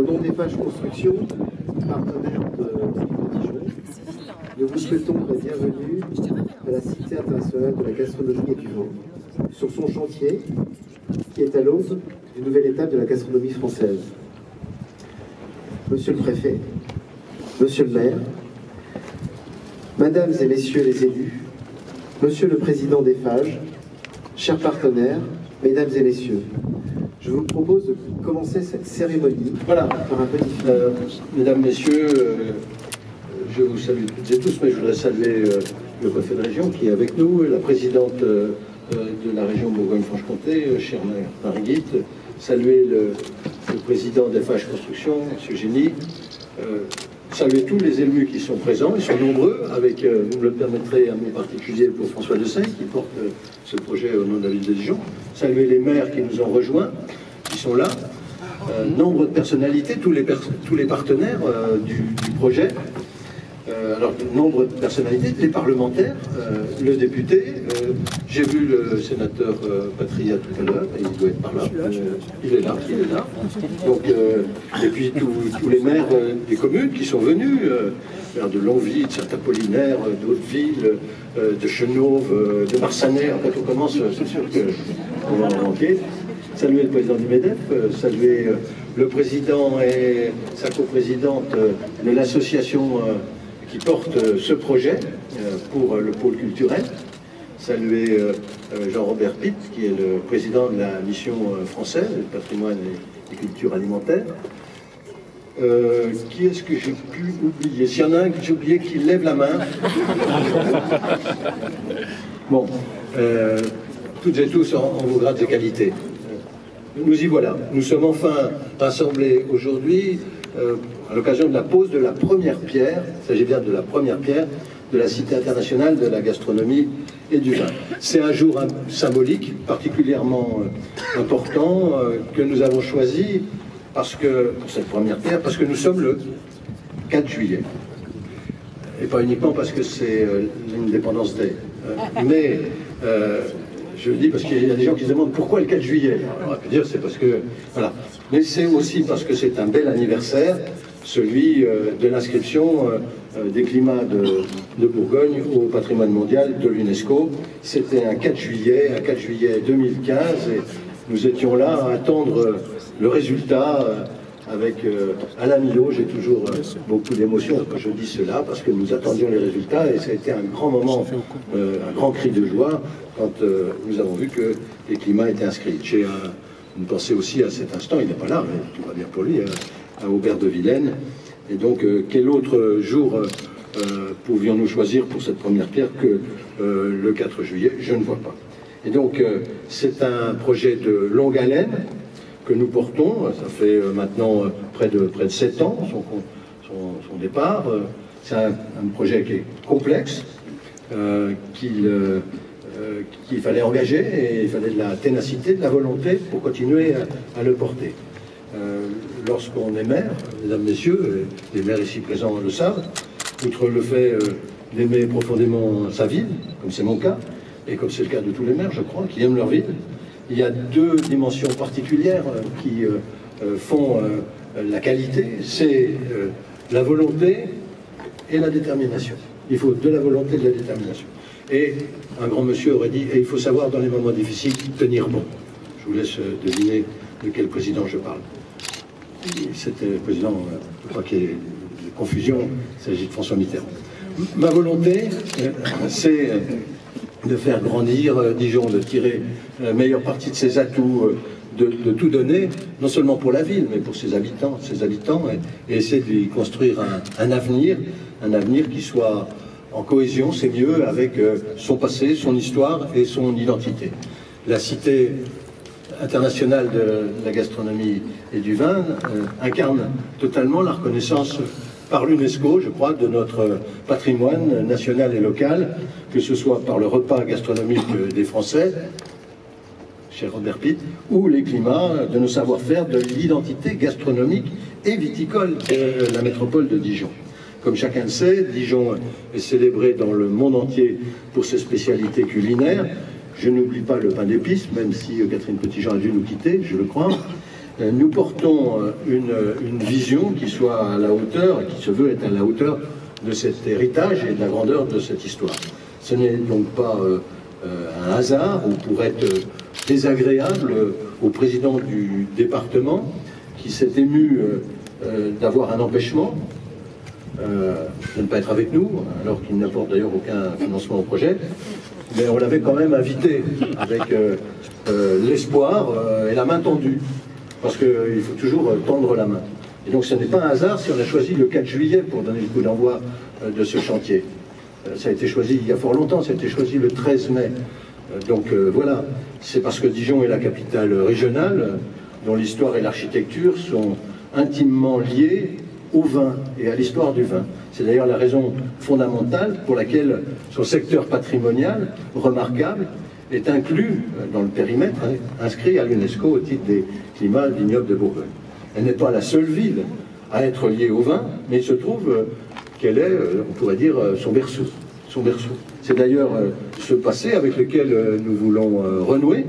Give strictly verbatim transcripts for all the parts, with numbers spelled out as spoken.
au nom des Eiffage Construction, partenaire de Dijon. Nous vous souhaitons la bienvenue à la Cité internationale de la gastronomie et du vin, sur son chantier qui est à l'aube d'une nouvelle étape de la gastronomie française. Monsieur le préfet, monsieur le maire, mesdames et messieurs les élus, monsieur le président des Eiffage, chers partenaires, mesdames et messieurs, je vous propose de commencer cette cérémonie. Voilà, par un petit film. Euh, mesdames, messieurs, euh, je vous salue toutes et tous, mais je voudrais saluer euh, le préfet de région qui est avec nous, la présidente euh, de la région Bourgogne-Franche-Comté, euh, chère mère Marie-Guite, saluer le, le président d'Eiffage Construction, M. Génis, euh, saluer tous les élus qui sont présents, ils sont nombreux, avec, euh, vous me le permettrez, un mot particulier pour François Deseille qui porte euh, ce projet au nom de la ville de Dijon, saluer les maires qui nous ont rejoints, qui sont là, euh, nombre de personnalités, tous les, pers tous les partenaires euh, du, du projet, euh, alors nombre de personnalités, les parlementaires, euh, le député, euh, j'ai vu le sénateur euh, Patriat tout à l'heure, il doit être par là, euh, il est là, il est là, donc, euh, et puis tous les maires euh, des communes qui sont venus, euh, maire de Longville, de Saint-Apollinaire, d'autres villes, euh, de Chenauve, euh, de Marsanay, en fait on commence, euh, c'est sûr qu'on va en manquer. Saluer le président du MEDEF, euh, saluer euh, le président et sa coprésidente euh, de l'association euh, qui porte euh, ce projet euh, pour euh, le pôle culturel, saluer euh, euh, Jean-Robert Pitte qui est le président de la mission euh, française, le patrimoine et, et culture alimentaire. Euh, qui est-ce que j'ai pu oublier? S'il y en a un que j'ai oublié, qui lève la main. Bon, euh, toutes et tous en, en vos grades de qualité. Nous y voilà. Nous sommes enfin rassemblés aujourd'hui euh, à l'occasion de la pose de la première pierre, il s'agit bien de la première pierre, de la Cité internationale de la gastronomie et du vin. C'est un jour symbolique, particulièrement euh, important, euh, que nous avons choisi parce que, pour cette première pierre, parce que nous sommes le quatre juillet. Et pas uniquement parce que c'est euh, l'indépendance des... Euh, mais... Euh, Je le dis parce qu'il y a des gens qui se demandent pourquoi le quatre juillet. Alors, on peut dire c'est parce que... Voilà. Mais c'est aussi parce que c'est un bel anniversaire, celui euh, de l'inscription euh, des climats de, de Bourgogne au patrimoine mondial de l'UNESCO. C'était un quatre juillet, un quatre juillet deux mille quinze, et nous étions là à attendre le résultat euh, avec euh, Alain Millot. J'ai toujours euh, beaucoup d'émotion quand je dis cela, parce que nous attendions les résultats, et ça a été un grand moment, euh, un grand cri de joie, quand euh, nous avons vu que les climats étaient inscrits. J'ai un, une pensée aussi à cet instant, il n'est pas là, mais tout va bien pour lui, à, à Aubert de Vilaine. Et donc, euh, quel autre jour euh, pouvions-nous choisir pour cette première pierre que euh, le quatre juillet? Je ne vois pas. Et donc, euh, c'est un projet de longue haleine que nous portons. Ça fait euh, maintenant euh, près de, près de sept ans, son, son, son départ. C'est un, un projet qui est complexe, euh, qu'il... Euh, Euh, qu'il fallait engager, et il fallait de la ténacité, de la volonté pour continuer à, à le porter. Euh, Lorsqu'on est maire, mesdames, messieurs, et les maires ici présents le savent, outre le fait euh, d'aimer profondément sa ville, comme c'est mon cas, et comme c'est le cas de tous les maires, je crois, qui aiment leur ville, il y a deux dimensions particulières euh, qui euh, font euh, la qualité, c'est euh, la volonté et la détermination. Il faut de la volonté et de la détermination. Et un grand monsieur aurait dit, et il faut savoir dans les moments difficiles tenir bon. Je vous laisse deviner de quel président je parle. C'était le président, je crois qu'il y ait de confusion, il s'agit de François Mitterrand. Ma volonté, c'est de faire grandir Dijon, de tirer la meilleure partie de ses atouts, de, de tout donner, non seulement pour la ville, mais pour ses habitants, ses habitants, et, et essayer de lui construire un, un avenir, un avenir qui soit... En cohésion, c'est mieux avec son passé, son histoire et son identité. La Cité internationale de la gastronomie et du vin euh, incarne totalement la reconnaissance par l'UNESCO, je crois, de notre patrimoine national et local, que ce soit par le repas gastronomique des Français, chez Robert Pitt, ou les climats de nos savoir-faire, de l'identité gastronomique et viticole de la métropole de Dijon. Comme chacun le sait, Dijon est célébré dans le monde entier pour ses spécialités culinaires. Je n'oublie pas le pain d'épices, même si Catherine Petit-Jean a dû nous quitter, je le crois. nous portons une, une vision qui soit à la hauteur, qui se veut être à la hauteur de cet héritage et de la grandeur de cette histoire. Ce n'est donc pas euh, un hasard, ou pour être désagréable au président du département, qui s'est ému euh, d'avoir un empêchement, euh, de ne pas être avec nous, alors qu'il n'apporte d'ailleurs aucun financement au projet. Mais on l'avait quand même invité avec euh, euh, l'espoir euh, et la main tendue, parce qu'il euh, faut toujours euh, tendre la main. Et donc ce n'est pas un hasard si on a choisi le quatre juillet pour donner le coup d'envoi euh, de ce chantier. Euh, ça a été choisi il y a fort longtemps, ça a été choisi le treize mai. Euh, donc euh, voilà, c'est parce que Dijon est la capitale régionale, euh, dont l'histoire et l'architecture sont intimement liées au vin et à l'histoire du vin. C'est d'ailleurs la raison fondamentale pour laquelle son secteur patrimonial remarquable est inclus dans le périmètre inscrit à l'UNESCO au titre des climats vignobles de Bourgogne. Elle n'est pas la seule ville à être liée au vin, mais il se trouve qu'elle est, on pourrait dire, son berceau. Son berceau. C'est d'ailleurs ce passé avec lequel nous voulons renouer,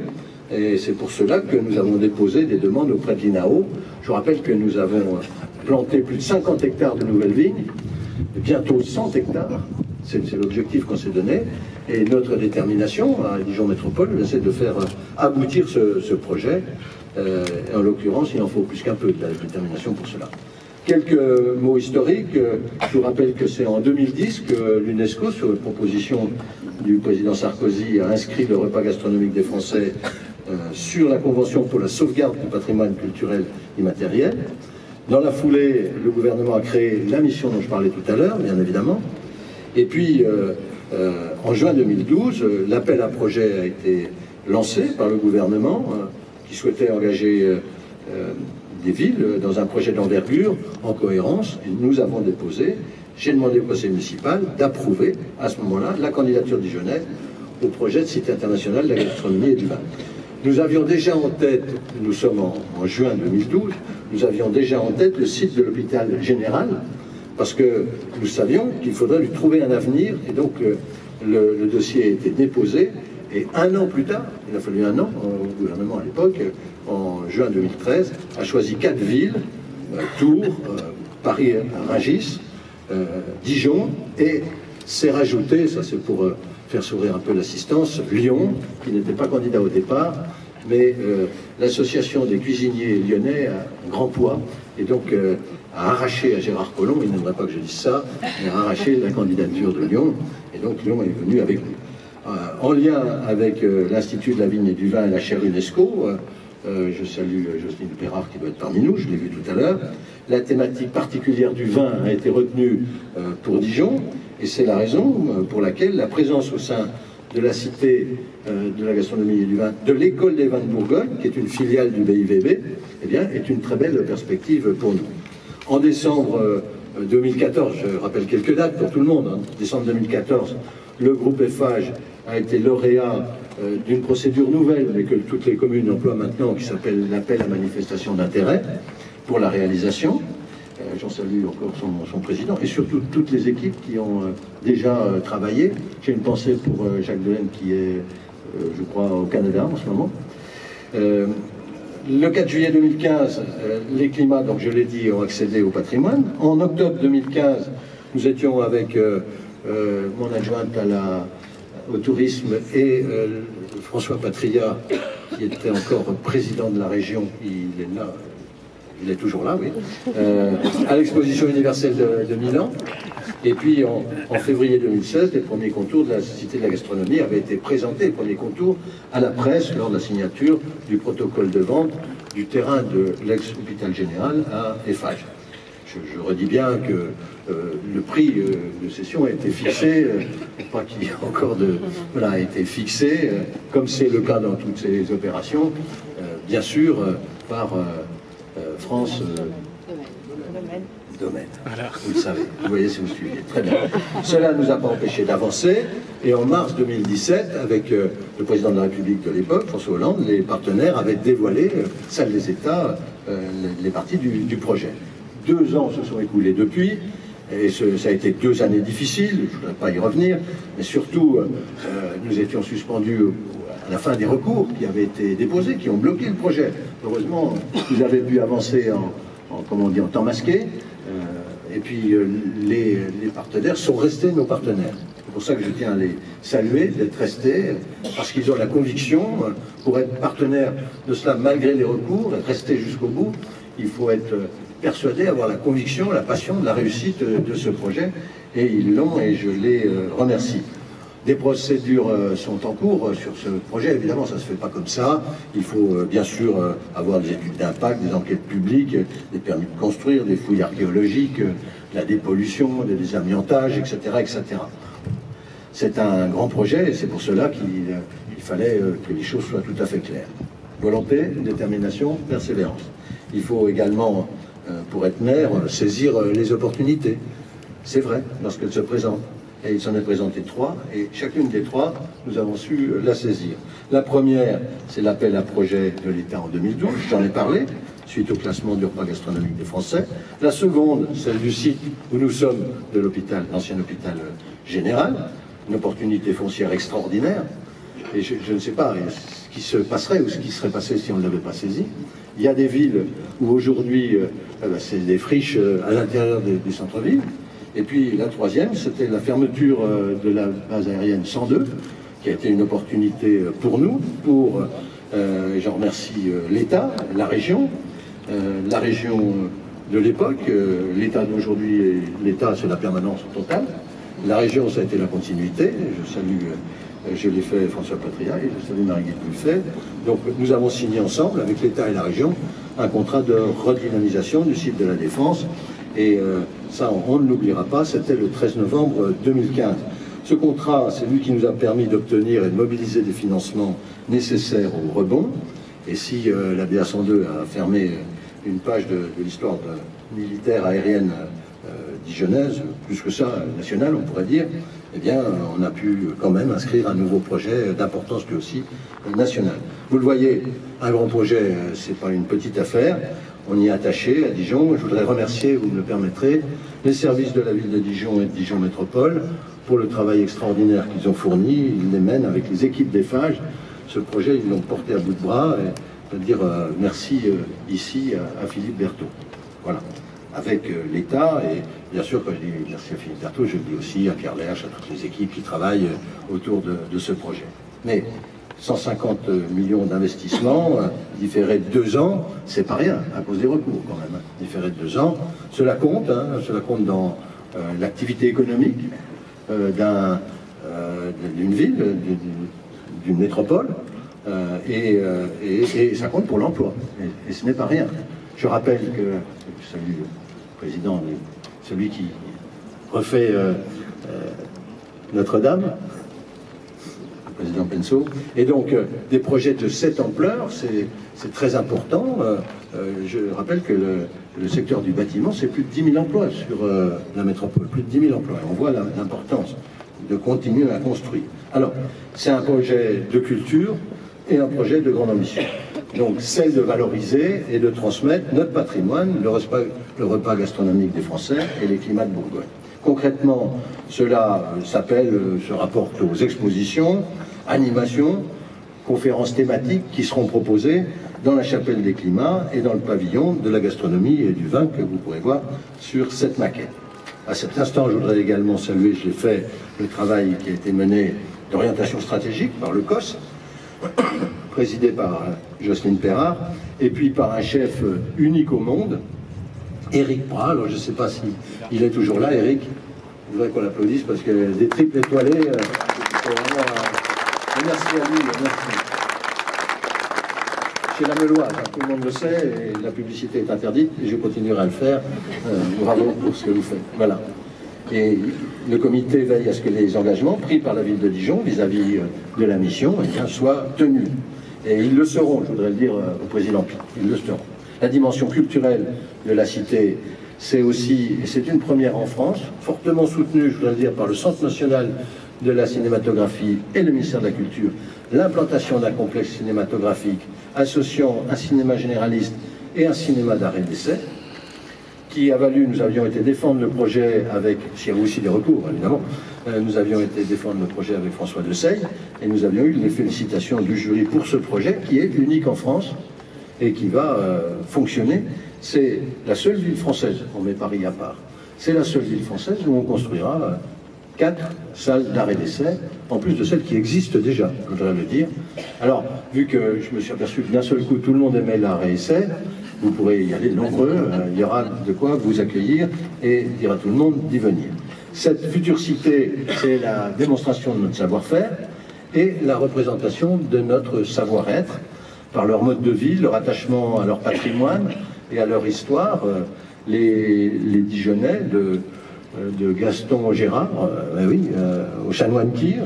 et c'est pour cela que nous avons déposé des demandes auprès de l'I N A O. Je rappelle que nous avons planté plus de cinquante hectares de nouvelles vignes, bientôt cent hectares, c'est l'objectif qu'on s'est donné, et notre détermination à Dijon Métropole, c'est de faire aboutir ce, ce projet. Euh, en l'occurrence, il en faut plus qu'un peu de la détermination pour cela. Quelques mots historiques. Je vous rappelle que c'est en deux mille dix que l'UNESCO, sur proposition du président Sarkozy, a inscrit le repas gastronomique des Français euh, sur la Convention pour la sauvegarde du patrimoine culturel immatériel. Dans la foulée, le gouvernement a créé la mission dont je parlais tout à l'heure, bien évidemment. Et puis, euh, euh, en juin deux mille douze, euh, l'appel à projet a été lancé par le gouvernement, euh, qui souhaitait engager euh, des villes dans un projet d'envergure, en cohérence. Et nous avons déposé, j'ai demandé au conseil municipal d'approuver, à ce moment-là, la candidature dijonnaise au projet de Cité internationale de la gastronomie et du vin. Nous avions déjà en tête, nous sommes en, en juin deux mille douze, nous avions déjà en tête le site de l'hôpital général, parce que nous savions qu'il faudrait lui trouver un avenir, et donc euh, le, le dossier a été déposé, et un an plus tard, il a fallu un an, euh, le gouvernement à l'époque, en juin deux mille treize, a choisi quatre villes, euh, Tours, euh, Paris-Rungis, euh, Dijon, et s'est rajouté, ça c'est pour... Euh, faire sourire un peu l'assistance, Lyon, qui n'était pas candidat au départ, mais euh, l'association des cuisiniers lyonnais a un grand poids, et donc euh, a arraché à Gérard Collomb, il n'aimerait pas que je dise ça, mais a arraché la candidature de Lyon, et donc Lyon est venu avec nous. Euh, en lien avec euh, l'Institut de la vigne et du vin et la chaire UNESCO, euh, euh, je salue Jocelyne Pérard qui doit être parmi nous, je l'ai vu tout à l'heure, la thématique particulière du vin a été retenue euh, pour Dijon, et c'est la raison pour laquelle la présence au sein de la Cité euh, de la gastronomie et du vin, de l'École des vins de Bourgogne, qui est une filiale du B I V B, eh bien, est une très belle perspective pour nous. En décembre euh, deux mille quatorze, je rappelle quelques dates pour tout le monde, hein, décembre deux mille quatorze, le groupe Eiffage a été lauréat euh, d'une procédure nouvelle, mais que toutes les communes emploient maintenant, qui s'appelle l'appel à manifestation d'intérêt pour la réalisation. J'en salue encore son, son président, et surtout toutes les équipes qui ont euh, déjà euh, travaillé. J'ai une pensée pour euh, Jacques Delaine qui est, euh, je crois, au Canada en ce moment. Euh, le quatre juillet deux mille quinze, euh, les climats, donc je l'ai dit, ont accédé au patrimoine. En octobre deux mille quinze, nous étions avec euh, euh, mon adjointe à la, au tourisme et euh, François Patriat, qui était encore président de la région, il est là. Il est toujours là, oui, euh, à l'exposition universelle de, de Milan. Et puis en, en février deux mille seize, les premiers contours de la Cité de la gastronomie avaient été présentés, les premiers contours à la presse lors de la signature du protocole de vente du terrain de l'ex-hôpital général à Eiffage. Je, je redis bien que euh, le prix euh, de cession a été fixé, euh, pas qu'il y ait encore de... Voilà, a été fixé, euh, comme c'est le cas dans toutes ces opérations, euh, bien sûr, euh, par... Euh, Euh, France euh, Domaine. Domaine. Voilà. Vous le savez, vous voyez si vous suivez. Très bien. Cela ne nous a pas empêché d'avancer. Et en mars deux mille dix-sept, avec euh, le président de la République de l'époque, François Hollande, les partenaires avaient dévoilé, euh, salle des États, euh, les, les parties du, du projet. Deux ans se sont écoulés depuis. Et ce, ça a été deux années difficiles, je ne voudrais pas y revenir. Mais surtout, euh, nous étions suspendus au, à la fin des recours qui avaient été déposés, qui ont bloqué le projet. Heureusement, vous avez pu avancer en, en, comment on dit, en temps masqué. Euh, et puis, euh, les, les partenaires sont restés nos partenaires. C'est pour ça que je tiens à les saluer, d'être restés, parce qu'ils ont la conviction, pour être partenaires de cela malgré les recours, d'être restés jusqu'au bout, il faut être persuadé, avoir la conviction, la passion de la réussite de ce projet. Et ils l'ont, et je les remercie. Des procédures sont en cours sur ce projet. Évidemment, ça ne se fait pas comme ça. Il faut bien sûr avoir des études d'impact, des enquêtes publiques, des permis de construire, des fouilles archéologiques, la dépollution, des désamiantages, et cetera et cetera. C'est un grand projet et c'est pour cela qu'il il fallait que les choses soient tout à fait claires. Volonté, détermination, persévérance. Il faut également, pour être maire, saisir les opportunités. C'est vrai, lorsqu'elles se présentent. Et il s'en est présenté trois, et chacune des trois, nous avons su la saisir. La première, c'est l'appel à projet de l'État en deux mille douze, j'en ai parlé, suite au classement du repas gastronomique des Français. La seconde, celle du site où nous sommes, de l'hôpital, l'ancien hôpital général, une opportunité foncière extraordinaire. Et je, je ne sais pas ce qui se passerait ou ce qui serait passé si on ne l'avait pas saisi. Il y a des villes où aujourd'hui, euh, c'est des friches à l'intérieur du centre-ville. Et puis la troisième, c'était la fermeture de la base aérienne cent deux, qui a été une opportunité pour nous, pour, euh, j'en remercie l'État, la région, euh, la région de l'époque, euh, l'État d'aujourd'hui, et l'État c'est la permanence totale, la région ça a été la continuité, je salue, euh, je l'ai fait François Patriat, et je salue Marie-Guite Dufay. Donc nous avons signé ensemble, avec l'État et la région, un contrat de redynamisation du site de la Défense, et euh, ça on, on ne l'oubliera pas, c'était le treize novembre deux mille quinze. Ce contrat, c'est lui qui nous a permis d'obtenir et de mobiliser des financements nécessaires au rebond, et si euh, la B A cent deux a fermé une page de, de l'histoire militaire aérienne euh, dijonnaise, plus que ça, nationale on pourrait dire, eh bien on a pu quand même inscrire un nouveau projet d'importance lui aussi nationale. Vous le voyez, un grand projet, c'est pas une petite affaire. On y est attaché à Dijon. Je voudrais remercier, vous me le permettrez, les services de la ville de Dijon et de Dijon Métropole pour le travail extraordinaire qu'ils ont fourni. Ils les mènent avec les équipes des F A G E. Ce projet, ils l'ont porté à bout de bras. Et je veux dire euh, merci euh, ici à, à Philippe Berthaud. Voilà. Avec euh, l'État et bien sûr, quand je dis merci à Philippe Berthaud, je le dis aussi à Pierre Lerche, à toutes les équipes qui travaillent autour de, de ce projet. Mais cent cinquante millions d'investissements, différés de deux ans, c'est pas rien, à cause des recours quand même, différés de deux ans, cela compte, hein, cela compte dans euh, l'activité économique euh, d'un, euh, d'une ville, d'une métropole, euh, et, euh, et, et ça compte pour l'emploi, et, et ce n'est pas rien. Je rappelle que, salut le président, celui qui refait euh, euh, Notre-Dame, président Penso, et donc euh, des projets de cette ampleur, c'est très important. Euh, euh, je rappelle que le, le secteur du bâtiment, c'est plus de dix mille emplois sur euh, la métropole, plus de dix mille emplois. On voit l'importance de continuer à construire. Alors, c'est un projet de culture et un projet de grande ambition. Donc, celle de valoriser et de transmettre notre patrimoine, le repas, le repas gastronomique des Français et les climats de Bourgogne. Concrètement, cela euh, s'appelle, euh, se rapporte aux expositions, animations, conférences thématiques qui seront proposées dans la chapelle des climats et dans le pavillon de la gastronomie et du vin que vous pourrez voir sur cette maquette. À cet instant, je voudrais également saluer, je l'ai fait, le travail qui a été mené d'orientation stratégique par le C O S, présidé par euh, Jocelyne Pérard, et puis par un chef euh, unique au monde, Eric Bra. Alors je ne sais pas s'il il est toujours là, Eric. Je voudrais qu'on l'applaudisse parce que des triples étoilés, euh, vraiment, euh, merci à lui, merci. Chez la Meloise, hein, tout le monde le sait, et la publicité est interdite, et je continuerai à le faire. Euh, bravo pour ce que vous faites. Voilà. Et le comité veille à ce que les engagements pris par la ville de Dijon vis-à-vis -vis de la mission eh bien, soient tenus. Et ils le seront, je voudrais le dire euh, au président Pitt, ils le seront. La dimension culturelle de la cité, c'est aussi, et c'est une première en France, fortement soutenue, je voudrais dire, par le Centre national de la cinématographie et le ministère de la Culture, l'implantation d'un complexe cinématographique associant un cinéma généraliste et un cinéma d'arrêt d'essai, qui a valu, nous avions été défendre le projet avec, s'il y avait aussi des recours évidemment, nous avions été défendre le projet avec François Deseille et nous avions eu les félicitations du jury pour ce projet qui est unique en France et qui va euh, fonctionner. C'est la seule ville française, on met Paris à part, c'est la seule ville française où on construira euh, quatre salles d'arrêt d'essai, en plus de celles qui existent déjà, je voudrais le dire. Alors, vu que je me suis aperçu que d'un seul coup tout le monde aimait l'arrêt essai, vous pourrez y aller nombreux, euh, il y aura de quoi vous accueillir et dire à tout le monde d'y venir. Cette future cité, c'est la démonstration de notre savoir-faire et la représentation de notre savoir-être par leur mode de vie, leur attachement à leur patrimoine et à leur histoire. Euh, les, les Dijonnais de, de Gaston Gérard, euh, ben oui, euh, au Chanoine-Kir,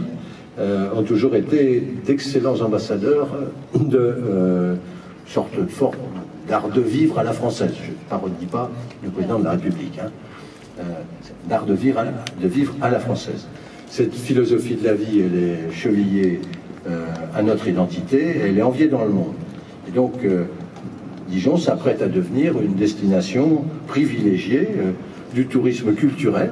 euh, ont toujours été d'excellents ambassadeurs de euh, sorte de forme d'art de vivre à la française. Je ne parodie pas le président de la République. Hein. Euh, d'art de vivre, à la, de vivre à la française. Cette philosophie de la vie, elle est chevillée euh, à notre identité, elle est enviée dans le monde. Et donc, euh, Dijon s'apprête à devenir une destination privilégiée euh, du tourisme culturel,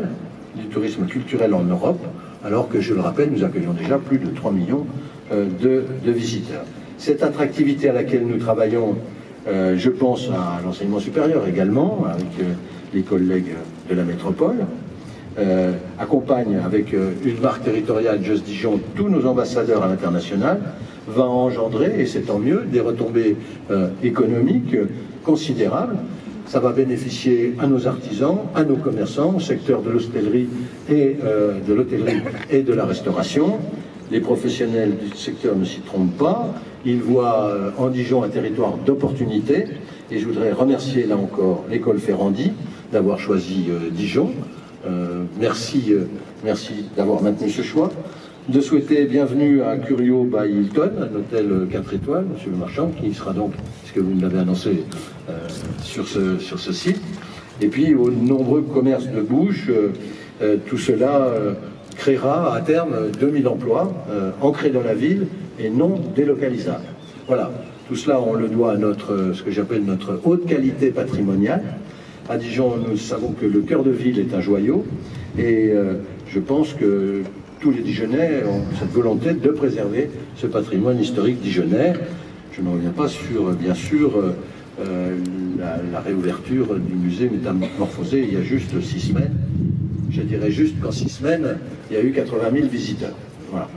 du tourisme culturel en Europe, alors que, je le rappelle, nous accueillons déjà plus de trois millions euh, de, de visiteurs. Cette attractivité à laquelle nous travaillons, euh, je pense à l'enseignement supérieur également, avec euh, les collègues de la métropole, euh, accompagne avec euh, une marque territoriale Just Dijon tous nos ambassadeurs à l'international, va engendrer, et c'est tant mieux, des retombées euh, économiques euh, considérables. Ça va bénéficier à nos artisans, à nos commerçants, au secteur de l'hôtellerie et euh, de l'hôtellerie et de la restauration. Les professionnels du secteur ne s'y trompent pas. Ils voient euh, en Dijon un territoire d'opportunités. Et je voudrais remercier là encore l'école Ferrandi d'avoir choisi euh, Dijon. Euh, merci euh, merci d'avoir maintenu ce choix. De souhaiter bienvenue à Curio by Hilton, un hôtel quatre étoiles, monsieur le marchand, qui sera donc, puisque vous l'avez annoncé, euh, sur, ce, sur ce site. Et puis aux nombreux commerces de bouche, euh, euh, tout cela euh, créera à terme deux mille emplois euh, ancrés dans la ville et non délocalisables. Voilà, tout cela on le doit à notre, ce que j'appelle notre haute qualité patrimoniale. À Dijon, nous savons que le cœur de ville est un joyau et euh, je pense que tous les Dijonnais ont cette volonté de préserver ce patrimoine historique dijonnais. Je ne reviens pas sur, bien sûr, euh, la, la réouverture du musée métamorphosé il y a juste six semaines. Je dirais juste qu'en six semaines, il y a eu quatre-vingt mille visiteurs. Voilà.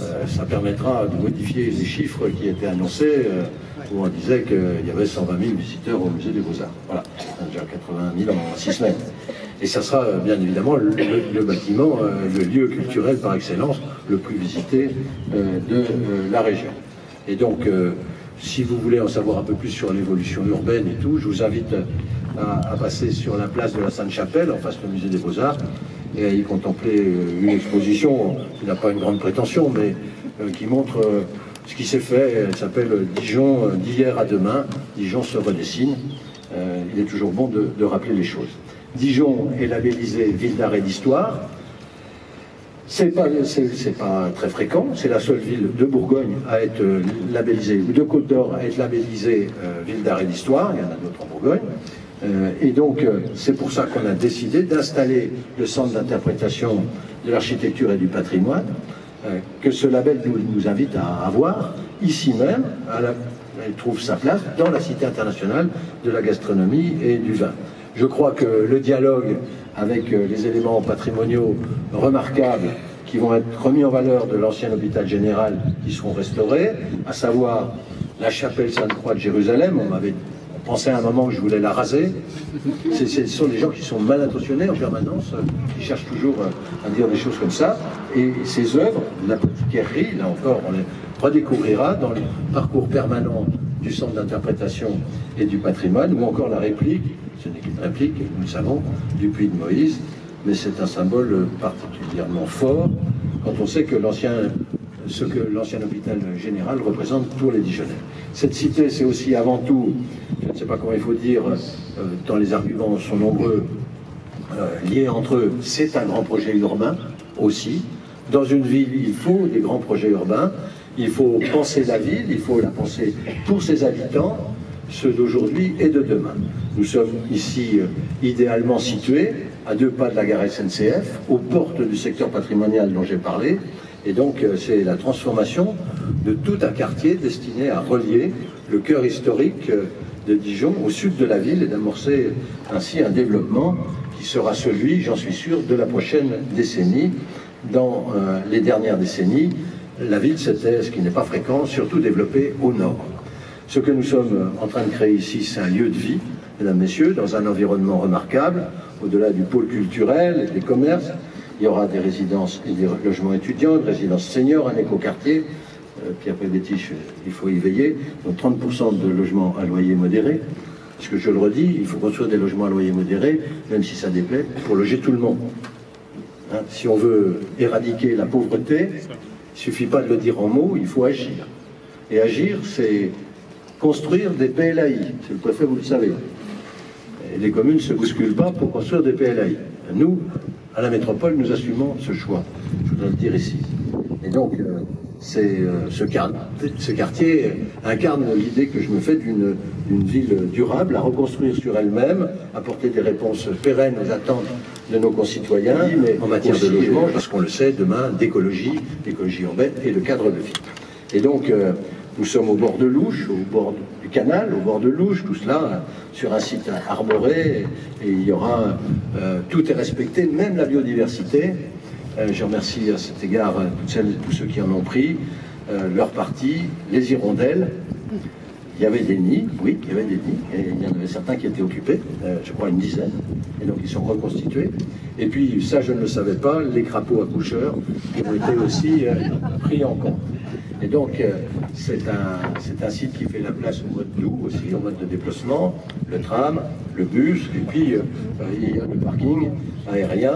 Euh, ça permettra de modifier les chiffres qui étaient annoncés, euh, où on disait qu'il y avait cent vingt mille visiteurs au musée des Beaux-Arts. Voilà, déjà quatre-vingt mille en six semaines. Et ça sera bien évidemment le, le bâtiment, euh, le lieu culturel par excellence, le plus visité euh, de euh, la région. Et donc, euh, si vous voulez en savoir un peu plus sur l'évolution urbaine et tout, je vous invite à, à passer sur la place de la Sainte-Chapelle, en face du musée des Beaux-Arts, et à y contempler une exposition qui n'a pas une grande prétention, mais euh, qui montre euh, ce qui s'est fait. Elle s'appelle Dijon euh, d'hier à demain. Dijon se redessine. Euh, il est toujours bon de, de rappeler les choses. Dijon est labellisée ville d'art et d'histoire. C'est pas, c'est pas très fréquent. C'est la seule ville de Bourgogne à être euh, labellisée, ou de Côte-d'Or à être labellisée euh, ville d'art et d'histoire. Il y en a d'autres en Bourgogne. Euh, et donc, euh, c'est pour ça qu'on a décidé d'installer le centre d'interprétation de l'architecture et du patrimoine, euh, que ce label nous, nous invite à avoir, ici même, à la, elle trouve sa place dans la Cité internationale de la gastronomie et du vin. Je crois que le dialogue avec euh, les éléments patrimoniaux remarquables qui vont être remis en valeur de l'ancien hôpital général, qui seront restaurés, à savoir la Chapelle Sainte-Croix de Jérusalem. On m'avait pensais à un moment que je voulais la raser. C'est, ce sont des gens qui sont mal intentionnés en permanence, qui cherchent toujours à dire des choses comme ça. Et ces œuvres, l'apothicaire, là encore, on les redécouvrira dans le parcours permanent du centre d'interprétation et du patrimoine, ou encore la réplique, ce n'est qu'une réplique, nous le savons, du puits de Moïse, mais c'est un symbole particulièrement fort quand on sait que l'ancien... ce que l'ancien hôpital général représente pour les Dijonnais. Cette cité, c'est aussi avant tout, je ne sais pas comment il faut dire, euh, tant les arguments sont nombreux, euh, liés entre eux, c'est un grand projet urbain aussi. Dans une ville, il faut des grands projets urbains, il faut penser la ville, il faut la penser pour ses habitants, ceux d'aujourd'hui et de demain. Nous sommes ici euh, idéalement situés à deux pas de la gare S N C F, aux portes du secteur patrimonial dont j'ai parlé, et donc euh, c'est la transformation de tout un quartier destiné à relier le cœur historique euh, de Dijon au sud de la ville et d'amorcer ainsi un développement qui sera celui, j'en suis sûr, de la prochaine décennie. Dans euh, les dernières décennies, la ville s'était, ce qui n'est pas fréquent, surtout développée au nord. Ce que nous sommes en train de créer ici, c'est un lieu de vie, mesdames, messieurs, dans un environnement remarquable, au-delà du pôle culturel et des commerces. Il y aura des résidences et des logements étudiants, des résidences seniors, un écoquartier. Euh, Pierre Prévétiche, il faut y veiller. Donc trente pour cent de logements à loyer modéré. Parce que je le redis, il faut construire des logements à loyer modéré, même si ça déplaît, pour loger tout le monde. Hein, si on veut éradiquer la pauvreté, il ne suffit pas de le dire en mots, il faut agir. Et agir, c'est construire des P L A I. C'est le préfet, vous le savez. Et les communes ne se bousculent pas pour construire des P L A I. Nous, à la métropole, nous assumons ce choix. Je voudrais le dire ici. Et donc, euh, c'est, euh, ce, ce quartier incarne l'idée que je me fais d'une ville durable, à reconstruire sur elle-même, apporter des réponses pérennes aux attentes de nos concitoyens, oui, mais en matière de logement, parce qu'on le sait, demain, d'écologie, d'écologie urbaine et de cadre de vie. Et donc, euh, nous sommes au bord de l'Ouche, au bord du canal, au bord de l'Ouche, tout cela sur un site arboré, et il y aura, euh, tout est respecté, même la biodiversité. Euh, je remercie à cet égard euh, toutes celles et tous ceux qui en ont pris, euh, leur parti, les hirondelles. Il y avait des nids, oui, il y avait des nids, et il y en avait certains qui étaient occupés, euh, je crois une dizaine, et donc ils sont reconstitués. Et puis, ça je ne le savais pas, les crapauds accoucheurs ont été aussi euh, pris en compte. Et donc, euh, c'est un, un site qui fait la place au mode doux aussi, au mode de déplacement, le tram, le bus, et puis euh, il y a le parking aérien,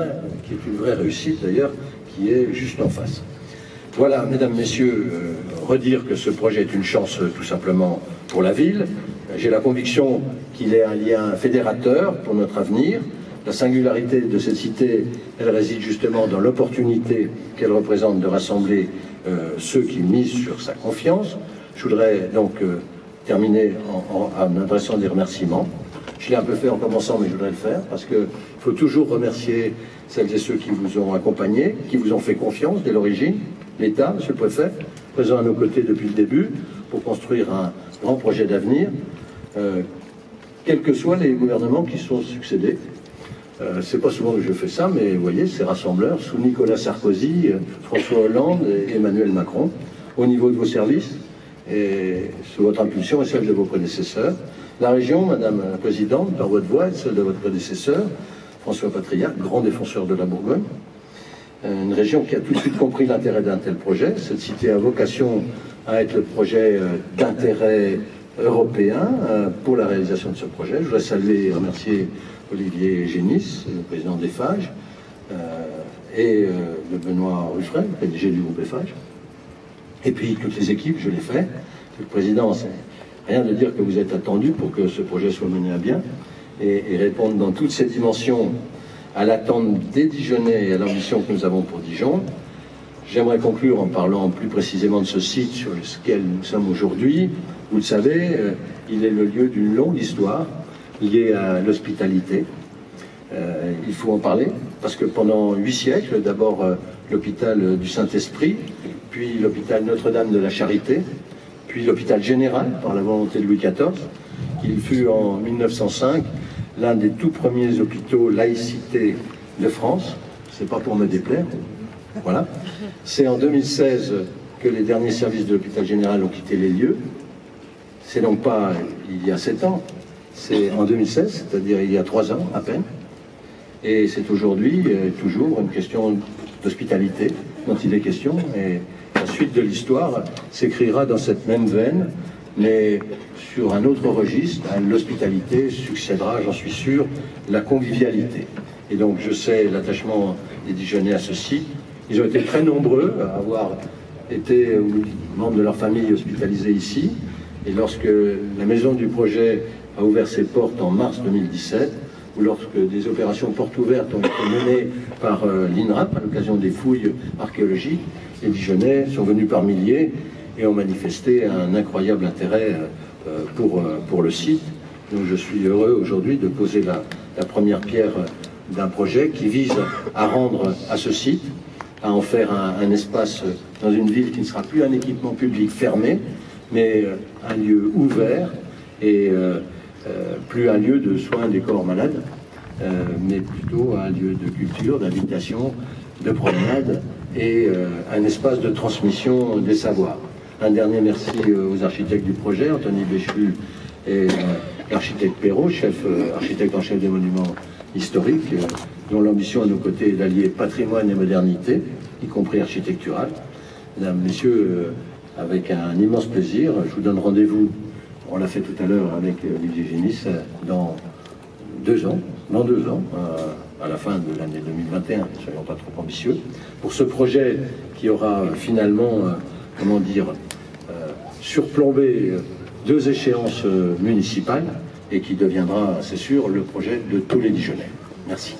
qui est une vraie réussite d'ailleurs, qui est juste en face. Voilà, mesdames, messieurs, euh, redire que ce projet est une chance euh, tout simplement pour la ville. J'ai la conviction qu'il est un lien fédérateur pour notre avenir. La singularité de cette cité, elle réside justement dans l'opportunité qu'elle représente de rassembler euh, ceux qui misent sur sa confiance. Je voudrais donc euh, terminer en, en, en adressant des remerciements. Je l'ai un peu fait en commençant, mais je voudrais le faire, parce qu'il faut toujours remercier celles et ceux qui vous ont accompagnés, qui vous ont fait confiance dès l'origine, l'État, monsieur le préfet, présent à nos côtés depuis le début, pour construire un grand projet d'avenir, euh, quels que soient les gouvernements qui sont succédés. Euh, c'est pas souvent que je fais ça, mais vous voyez, ces rassembleurs, sous Nicolas Sarkozy, euh, François Hollande et Emmanuel Macron, au niveau de vos services, et sous votre impulsion et celle de vos prédécesseurs. La région, madame la présidente, par votre voix et celle de votre prédécesseur, François Patriat, grand défenseur de la Bourgogne, euh, une région qui a tout de suite compris l'intérêt d'un tel projet. Cette cité a vocation à être le projet euh, d'intérêt européen euh, pour la réalisation de ce projet. Je voudrais saluer et remercier Olivier Génis, le président des FAGE, euh, et euh, de Benoît Ruffray, le P D G du groupe FAGE. Et puis toutes les équipes, je les fais. Le président, c'est rien de dire que vous êtes attendu pour que ce projet soit mené à bien et, et répondre dans toutes ses dimensions à l'attente des Dijonnais et à l'ambition que nous avons pour Dijon. J'aimerais conclure en parlant plus précisément de ce site sur lequel nous sommes aujourd'hui. Vous le savez, euh, il est le lieu d'une longue histoire lié à l'hospitalité. Euh, il faut en parler, parce que pendant huit siècles, d'abord euh, l'hôpital du Saint-Esprit, puis l'hôpital Notre-Dame de la Charité, puis l'hôpital général, par la volonté de Louis quatorze. Il fut en mille neuf cent cinq l'un des tout premiers hôpitaux laïcités de France. C'est pas pour me déplaire. Voilà. C'est en deux mille seize que les derniers services de l'hôpital général ont quitté les lieux. C'est donc pas il y a sept ans, c'est en deux mille seize, c'est-à-dire il y a trois ans à peine, et c'est aujourd'hui euh, toujours une question d'hospitalité dont il est question, et la suite de l'histoire s'écrira dans cette même veine, mais sur un autre registre. À l'hospitalité succédera, j'en suis sûr, la convivialité. Et donc je sais l'attachement des Dijonnais à ceci. Ils ont été très nombreux à avoir été euh, membres de leur famille hospitalisés ici, et lorsque la maison du projet a ouvert ses portes en mars deux mille dix-sept, ou lorsque des opérations portes ouvertes ont été menées par euh, l'I N R A P à l'occasion des fouilles archéologiques, les Dijonnais sont venus par milliers et ont manifesté un incroyable intérêt euh, euh, pour, euh, pour le site. Donc je suis heureux aujourd'hui de poser la, la première pierre d'un projet qui vise à rendre à ce site, à en faire un, un espace dans une ville qui ne sera plus un équipement public fermé, mais euh, un lieu ouvert et euh, euh, plus un lieu de soins des corps malades, euh, mais plutôt un lieu de culture, d'invitation, de promenade et euh, un espace de transmission des savoirs. Un dernier merci euh, aux architectes du projet, Anthony Béchut et euh, l'architecte Perrault, chef, euh, architecte en chef des monuments historiques, euh, dont l'ambition à nos côtés est d'allier patrimoine et modernité, y compris architecturale. Mesdames, Messieurs, euh, avec un immense plaisir, je vous donne rendez-vous, on l'a fait tout à l'heure avec Olivier Génis, dans deux ans, dans deux ans, euh, à la fin de l'année deux mille vingt et un, ne soyons pas trop ambitieux, pour ce projet qui aura finalement, euh, comment dire, euh, surplombé deux échéances municipales et qui deviendra, c'est sûr, le projet de tous les Dijonnais. Merci.